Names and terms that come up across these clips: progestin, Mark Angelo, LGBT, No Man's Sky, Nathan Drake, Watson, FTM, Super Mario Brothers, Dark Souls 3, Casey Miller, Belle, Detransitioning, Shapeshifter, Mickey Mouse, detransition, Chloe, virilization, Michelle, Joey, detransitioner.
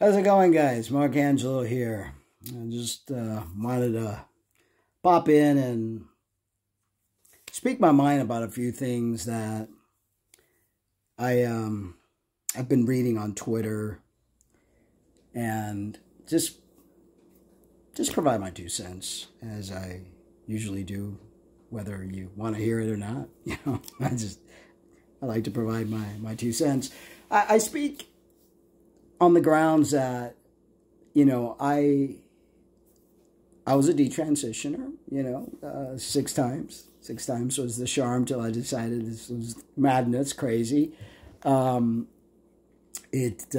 How's it going, guys? Mark Angelo here. I just wanted to pop in and speak my mind about a few things that I've been reading on Twitter, and just provide my 2 cents as I usually do, whether you want to hear it or not. You know, I like to provide my 2 cents. I speak on the grounds that, you know, I was a detransitioner, you know, 6 times. 6 times was the charm till I decided this was madness, crazy. It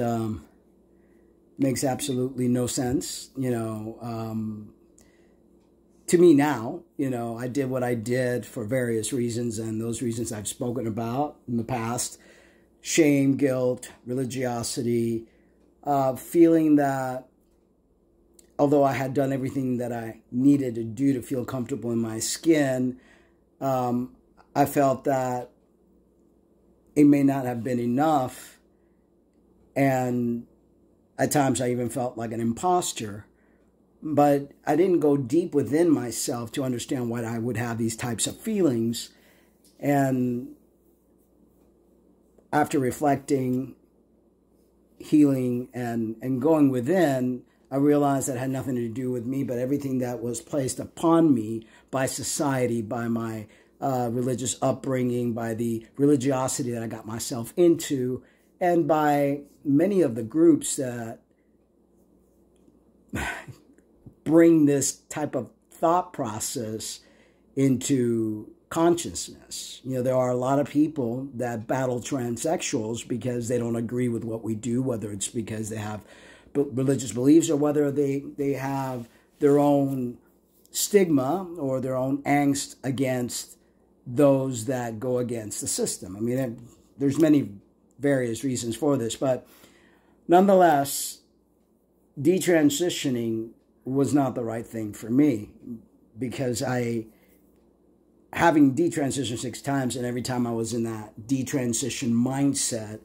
makes absolutely no sense, you know, to me now. You know, I did what I did for various reasons, and those reasons I've spoken about in the past: shame, guilt, religiosity, feeling that although I had done everything that I needed to do to feel comfortable in my skin, I felt that it may not have been enough, and at times I even felt like an imposter. But I didn't go deep within myself to understand why I would have these types of feelings. And after reflecting, healing, and going within, I realized that it had nothing to do with me, but everything that was placed upon me by society, by my religious upbringing, by the religiosity that I got myself into, and by many of the groups that bring this type of thought process into consciousness. You know, there are a lot of people that battle transsexuals because they don't agree with what we do, whether it's because they have religious beliefs or whether they have their own stigma or their own angst against those that go against the system. I mean, there's many various reasons for this, but nonetheless, detransitioning was not the right thing for me, because having detransitioned 6 times, and every time I was in that detransition mindset,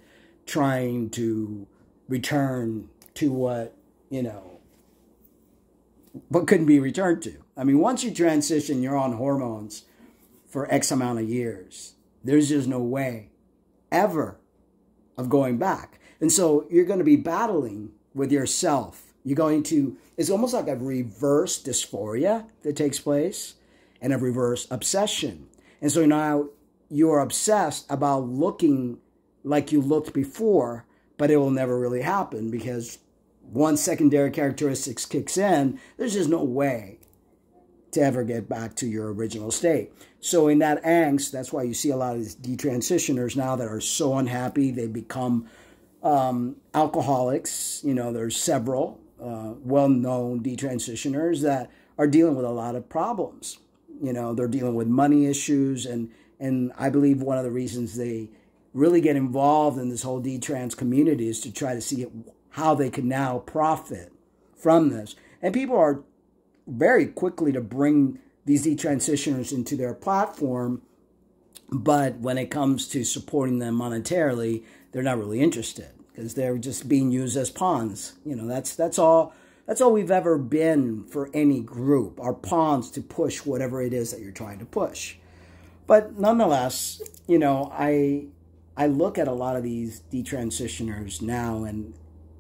trying to return to what, you know, what couldn't be returned to. I mean, once you transition, you're on hormones for X amount of years. There's just no way ever of going back. And so you're going to be battling with yourself. You're going to, it's almost like a reverse dysphoria that takes place and a reverse obsession. And so now you're obsessed about looking like you looked before, but it will never really happen, because once secondary characteristics kicks in, there's just no way to ever get back to your original state. So in that angst, that's why you see a lot of these detransitioners now that are so unhappy, they become alcoholics. You know, there's several well-known detransitioners that are dealing with a lot of problems. You know, they're dealing with money issues, and I believe one of the reasons they really get involved in this whole detrans community is to try to see how they can now profit from this. And people are very quickly to bring these detransitioners into their platform, but when it comes to supporting them monetarily, they're not really interested, because they're just being used as pawns. You know, that's all we've ever been for any group, are pawns to push whatever it is that you're trying to push. But nonetheless, you know, I look at a lot of these detransitioners now, and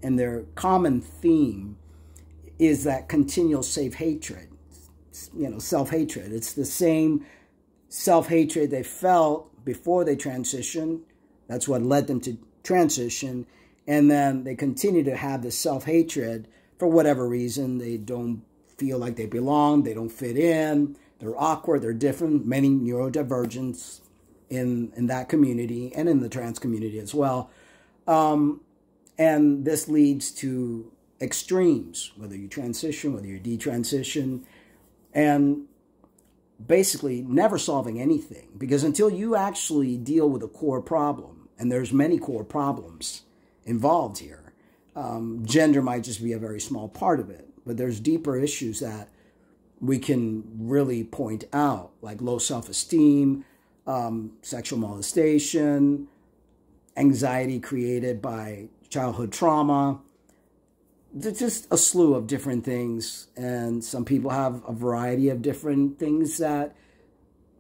their common theme is that continual self-hatred. You know, self-hatred. It's the same self-hatred they felt before they transitioned. That's what led them to transition. And then they continue to have this self-hatred for whatever reason. They don't feel like they belong. They don't fit in. They're awkward. They're different. Many neurodivergents in that community and in the trans community as well. And this leads to extremes, whether you transition, whether you detransition, and basically never solving anything. Because until you actually deal with a core problem, and there's many core problems involved here. Gender might just be a very small part of it, but there's deeper issues that we can really point out, like low self-esteem, sexual molestation, anxiety created by childhood trauma, just a slew of different things, and some people have a variety of different things that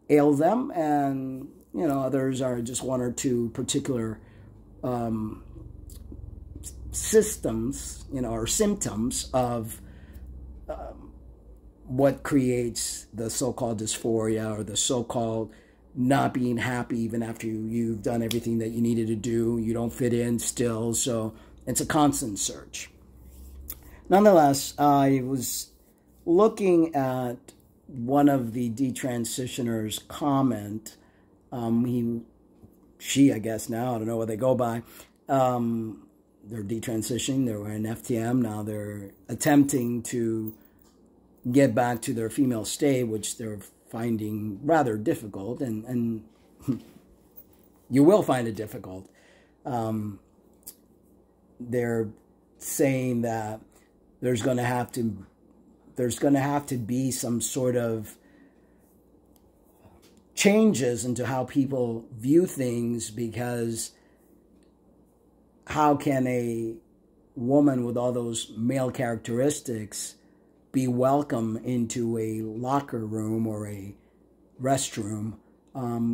ail them, and you know, others are just one or two particular systems, you know, or symptoms of what creates the so-called dysphoria or the so-called not being happy even after you've done everything that you needed to do. You don't fit in still, so it's a constant search. Nonetheless, I was looking at one of the detransitioners' comment. She, I guess now, I don't know what they go by. They're detransitioning, they were in FTM, now they're attempting to get back to their female state, which they're finding rather difficult, and you will find it difficult. They're saying that there's going to have to be some sort of changes into how people view things, because how can a woman with all those male characteristics be welcome into a locker room or a restroom?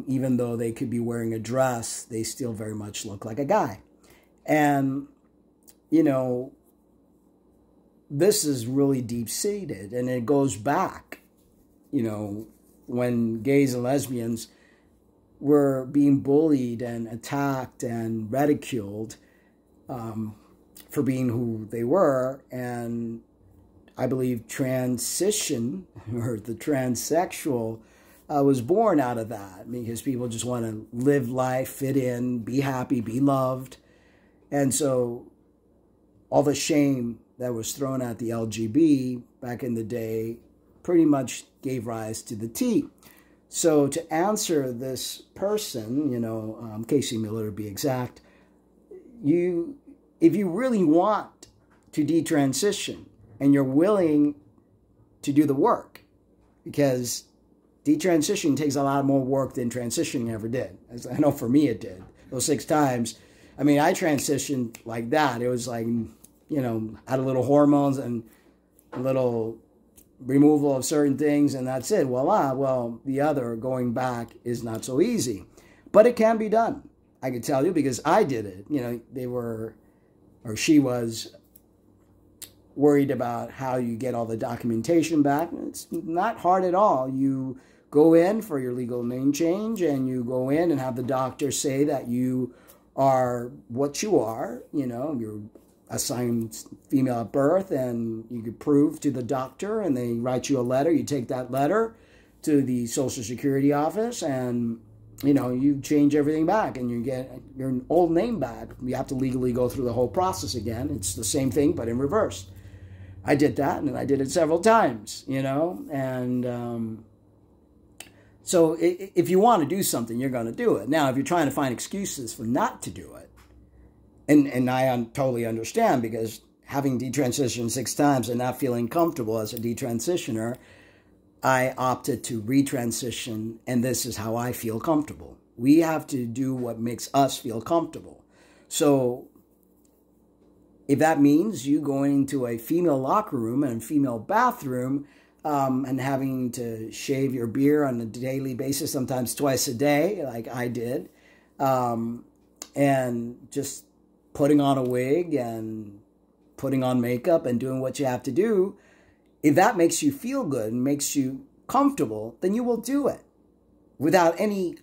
Even though they could be wearing a dress, they still very much look like a guy. And, you know, this is really deep-seated, and it goes back, you know, when gays and lesbians were being bullied and attacked and ridiculed for being who they were. And I believe transition, or the transsexual, was born out of that, because people just want to live life, fit in, be happy, be loved. And so all the shame that was thrown at the LGB back in the day pretty much gave rise to the T. So to answer this person, you know, Casey Miller to be exact, if you really want to detransition and you're willing to do the work, because detransition takes a lot more work than transitioning ever did. As I know for me it did. Those 6 times. I mean, I transitioned like that. It was like, you know, had a little hormones and a little removal of certain things, and that's it. Voila. Well, the other, going back, is not so easy. But it can be done. I can tell you, because I did it. You know, they were, or she was, worried about how you get all the documentation back. It's not hard at all. You go in for your legal name change, and you go in and have the doctor say that you are what you are. You know, you're assigned female at birth, and you could prove to the doctor, and they write you a letter. You take that letter to the Social Security office, and you know, you change everything back and you get your old name back. You have to legally go through the whole process again. It's the same thing, but in reverse. I did that, and I did it several times, you know, and so if you want to do something, you're going to do it. Now, if you're trying to find excuses for not to do it, and I totally understand, because having detransitioned 6 times and not feeling comfortable as a detransitioner, I opted to retransition, and this is how I feel comfortable. We have to do what makes us feel comfortable. So if that means you going into a female locker room and a female bathroom and having to shave your beard on a daily basis, sometimes twice a day, like I did, and just putting on a wig and putting on makeup and doing what you have to do, if that makes you feel good and makes you comfortable, then you will do it without any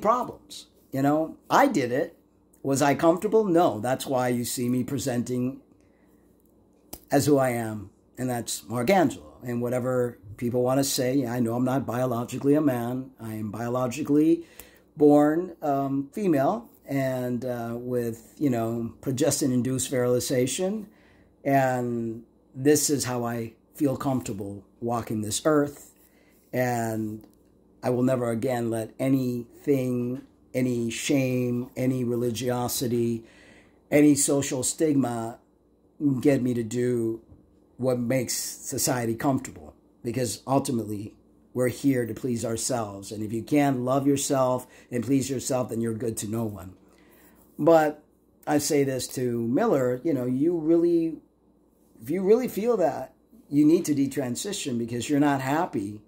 problems. You know, I did it. Was I comfortable? No. That's why you see me presenting as who I am, and that's Mark Angelo. And whatever people want to say, I know I'm not biologically a man. I am biologically born female, and with, you know, progestin-induced virilization. And this is how I feel comfortable walking this earth. And I will never again let anything, any shame, any religiosity, any social stigma get me to do what makes society comfortable. Because ultimately, we're here to please ourselves. And if you can't love yourself and please yourself, then you're good to no one. But I say this to Miller, you know, you really if you really feel that, you need to detransition because you're not happy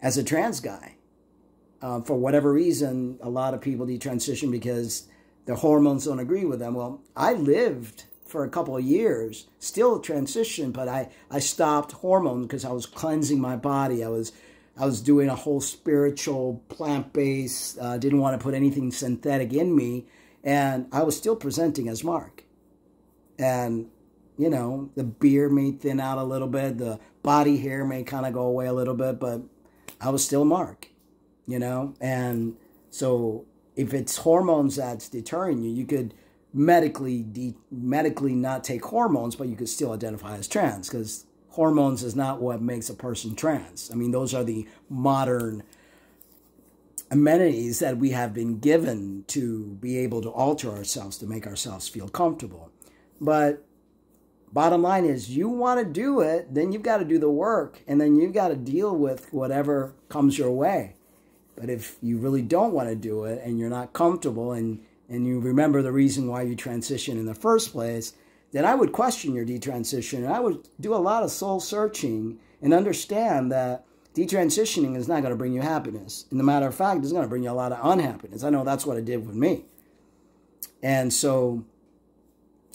as a trans guy. For whatever reason, a lot of people detransition because their hormones don't agree with them. Well, I lived for a couple of years, still transitioned, but I stopped hormones because I was cleansing my body. I was doing a whole spiritual, plant-based, didn't want to put anything synthetic in me, and I was still presenting as Mark. And, you know, the beard may thin out a little bit, the body hair may kind of go away a little bit, but I was still Mark, you know? And so if it's hormones that's deterring you, you could medically not take hormones, but you could still identify as trans, because hormones is not what makes a person trans. I mean, those are the modern amenities that we have been given to be able to alter ourselves, to make ourselves feel comfortable. But bottom line is, you want to do it, then you've got to do the work, and then you've got to deal with whatever comes your way. But if you really don't want to do it, and you're not comfortable, and you remember the reason why you transitioned in the first place, then I would question your detransition, and I would do a lot of soul searching and understand that detransitioning is not going to bring you happiness. And a matter of fact, it's going to bring you a lot of unhappiness. I know that's what it did with me. And so,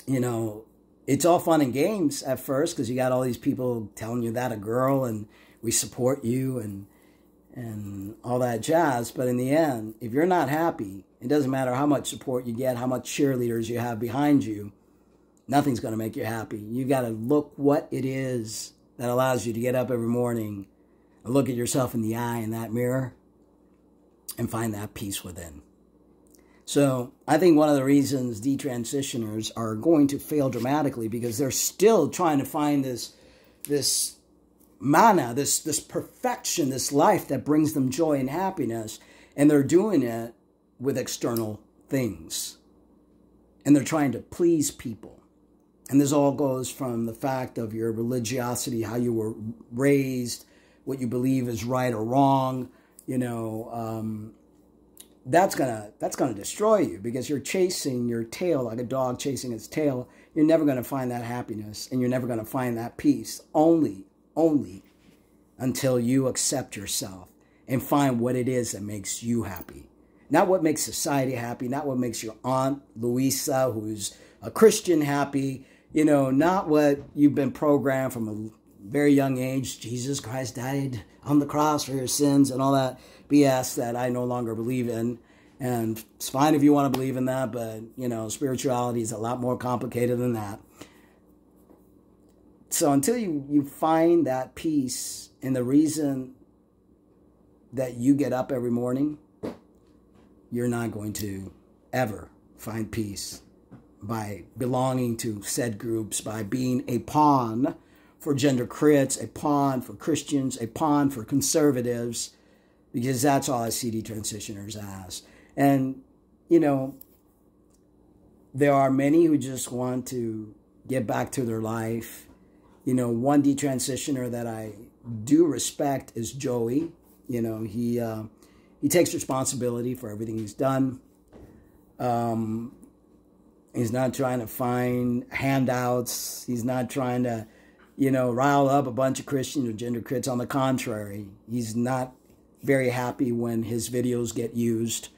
you know, it's all fun and games at first because you got all these people telling you that a girl and we support you and all that jazz. But in the end, if you're not happy, it doesn't matter how much support you get, how much cheerleaders you have behind you, nothing's going to make you happy. You got to look what it is that allows you to get up every morning and look at yourself in the eye in that mirror and find that peace within. So I think one of the reasons detransitioners are going to fail dramatically because they're still trying to find this mana, this perfection, this life that brings them joy and happiness, and they're doing it with external things. And they're trying to please people. And this all goes from the fact of your religiosity, how you were raised, what you believe is right or wrong, you know, that's gonna destroy you because you're chasing your tail like a dog chasing its tail. You're never gonna find that happiness and you're never gonna find that peace. Only until you accept yourself and find what it is that makes you happy. Not what makes society happy, not what makes your Aunt Louisa, who's a Christian, happy, you know, not what you've been programmed from a very young age. Jesus Christ died on the cross for your sins and all that BS that I no longer believe in. And it's fine if you want to believe in that, but, you know, spirituality is a lot more complicated than that. So until you find that peace and the reason that you get up every morning, you're not going to ever find peace by belonging to said groups, by being a pawn for gender critics, a pawn for Christians, a pawn for conservatives, because that's all I see detransitioners as. And, you know, there are many who just want to get back to their life. You know, one detransitioner that I do respect is Joey. You know, he takes responsibility for everything he's done. He's not trying to find handouts. He's not trying to, you know, rile up a bunch of Christians or gender critics. On the contrary, he's not very happy when his videos get used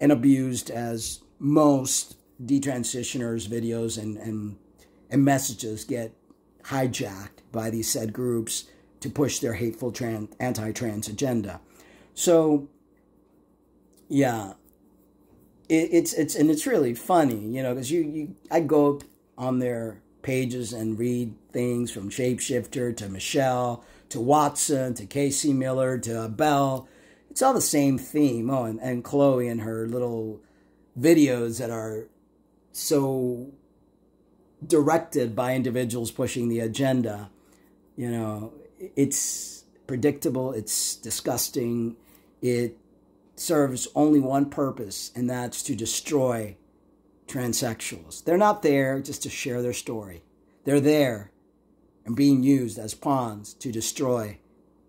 and abused as most detransitioners' videos and messages get hijacked by these said groups to push their hateful anti-trans agenda. So, yeah, it's really funny, you know, because I go on their pages and read things from Shapeshifter to Michelle to Watson to Casey Miller to Belle. It's all the same theme. Oh, and Chloe and her little videos that are so directed by individuals pushing the agenda. You know, it's predictable. It's disgusting. It serves only one purpose, and that's to destroy transsexuals. They're not there just to share their story. They're there and being used as pawns to destroy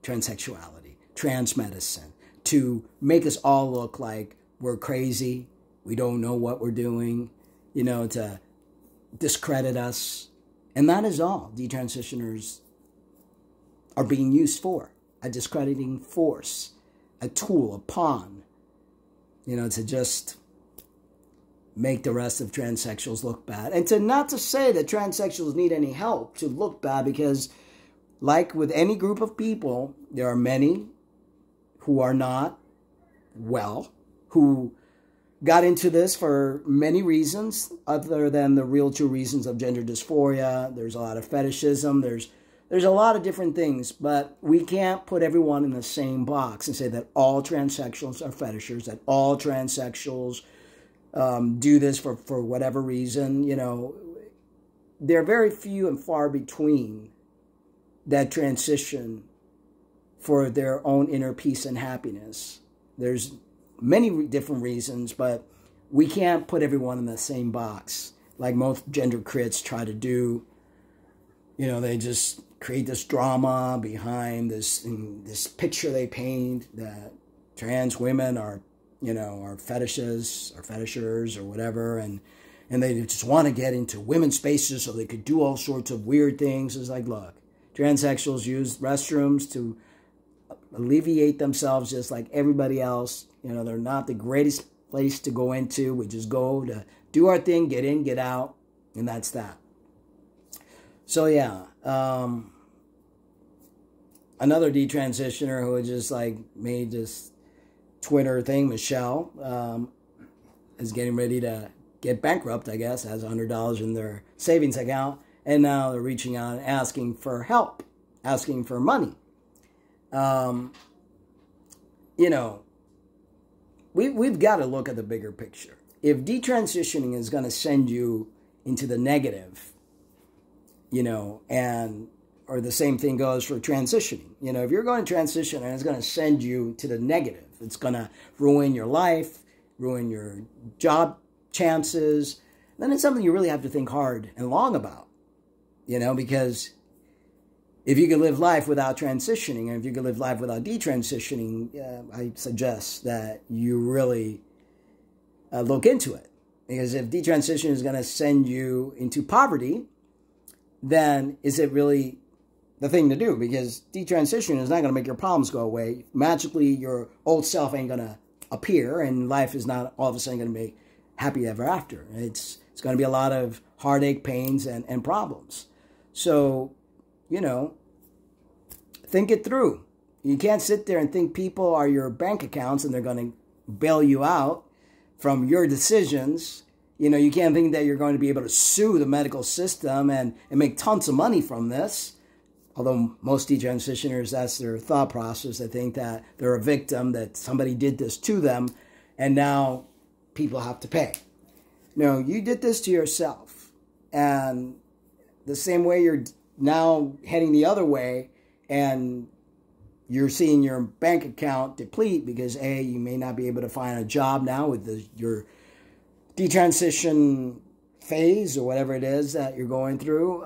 transsexuality, trans medicine, to make us all look like we're crazy, we don't know what we're doing, you know, to discredit us And that is all detransitioners are being used for. A discrediting force, a tool, a pawn, you know, to just make the rest of transsexuals look bad. And to not to say that transsexuals need any help to look bad, because like with any group of people, there are many who are not well, who got into this for many reasons other than the real true reasons of gender dysphoria. There's a lot of fetishism. There's a lot of different things, but we can't put everyone in the same box and say that all transsexuals are fetishers, that all transsexuals do this for whatever reason. You know, there are very few and far between that transition for their own inner peace and happiness. There's many different reasons, but we can't put everyone in the same box like most gender crits try to do. You know, they just create this drama behind this picture they paint that trans women are, you know, are fetishes or fetishers or whatever, and they just want to get into women's spaces so they could do all sorts of weird things. It's like, look, transsexuals use restrooms to alleviate themselves just like everybody else. You know, they're not the greatest place to go into. We just go to do our thing, get in, get out, and that's that. So yeah, another detransitioner who just like made this Twitter thing, Michelle, is getting ready to get bankrupt, I guess, has $100 in their savings account, and now they're reaching out and asking for help, asking for money. You know, we've got to look at the bigger picture. If detransitioning is going to send you into the negative, you know, and, or the same thing goes for transitioning. You know, if you're going to transition and it's going to send you to the negative, it's going to ruin your life, ruin your job chances, then it's something you really have to think hard and long about, you know, because if you could live life without transitioning, and if you could live life without detransitioning, I suggest that you really look into it. Because if detransition is going to send you into poverty, then is it really the thing to do? Because detransition is not going to make your problems go away. Magically, your old self ain't going to appear, and life is not all of a sudden going to be happy ever after. It's going to be a lot of heartache, pains, and problems. So, you know, think it through. You can't sit there and think people are your bank accounts and they're going to bail you out from your decisions. You know, you can't think that you're going to be able to sue the medical system and make tons of money from this. Although most detransitioners, that's their thought process. They think that they're a victim, that somebody did this to them, and now people have to pay. No, you did this to yourself. And the same way you're now heading the other way, and you're seeing your bank account deplete because, A, you may not be able to find a job now with your detransition phase or whatever it is that you're going through.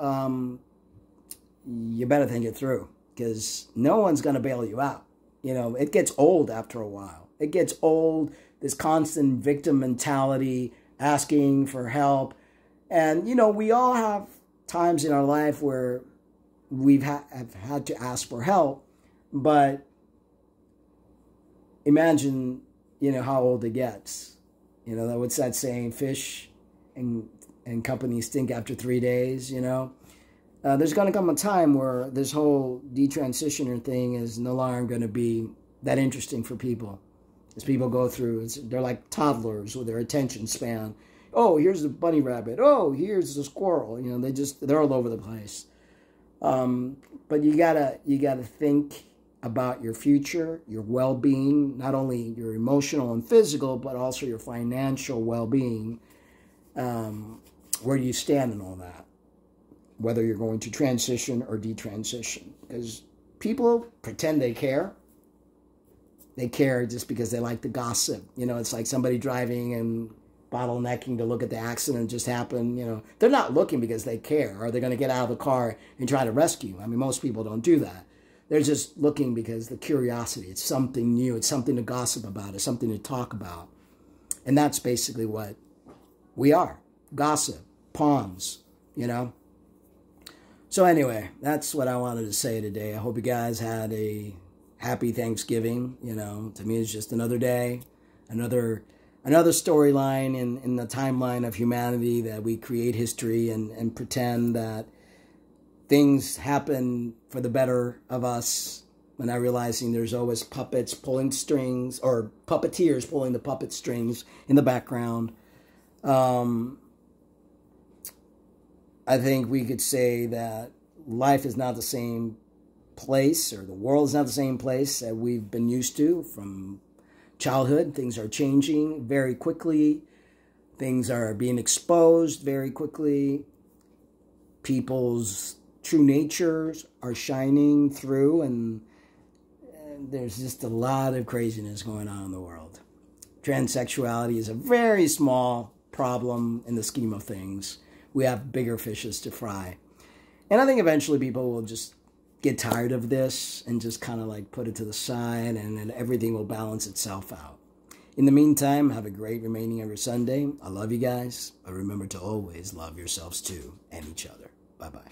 You better think it through, because no one's going to bail you out. You know, it gets old after a while. It gets old, this constant victim mentality, asking for help. And, you know, we all have times in our life where we've have had to ask for help, but imagine, you know, how old it gets. You know, what's that saying? Fish and company stink after 3 days, you know. There's going to come a time where this whole detransitioner thing is no longer going to be that interesting for people. As people go through, they're like toddlers with their attention span. Oh, here's the bunny rabbit. Oh, here's the squirrel. You know, they're all over the place. But you gotta think about your future, your well-being, not only your emotional and physical, but also your financial well-being, where do you stand in all that, whether you're going to transition or detransition. Because people pretend they care. They care just because they like to gossip. You know, it's like somebody driving and bottlenecking to look at the accident just happened. You know, they're not looking because they care. Are they going to get out of the car and try to rescue? I mean, most people don't do that. They're just looking because the curiosity, it's something new, it's something to gossip about, it's something to talk about. And that's basically what we are. Gossip, pawns, you know. So anyway, that's what I wanted to say today. I hope you guys had a happy Thanksgiving. You know, to me it's just another day, another storyline in the timeline of humanity that we create history and pretend that things happen for the better of us, when not realizing there's always puppets pulling strings, or puppeteers pulling the puppet strings in the background. I think we could say that life is not the same place, or the world is not the same place that we've been used to from childhood. Things are changing very quickly. Things are being exposed very quickly. People's true natures are shining through, and there's just a lot of craziness going on in the world. Transsexuality is a very small problem in the scheme of things. We have bigger fishes to fry. And I think eventually people will just get tired of this and just kind of like put it to the side, and then everything will balance itself out. In the meantime, have a great remaining of your Sunday. I love you guys. But remember to always love yourselves too, and each other. Bye-bye.